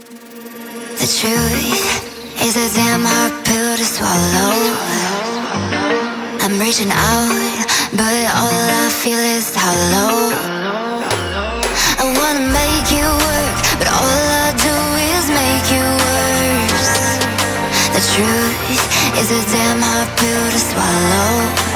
The truth is a damn hard pill to swallow. I'm reaching out, but all I feel is hollow. I wanna make you work, but all I do is make you worse. The truth is a damn hard pill to swallow.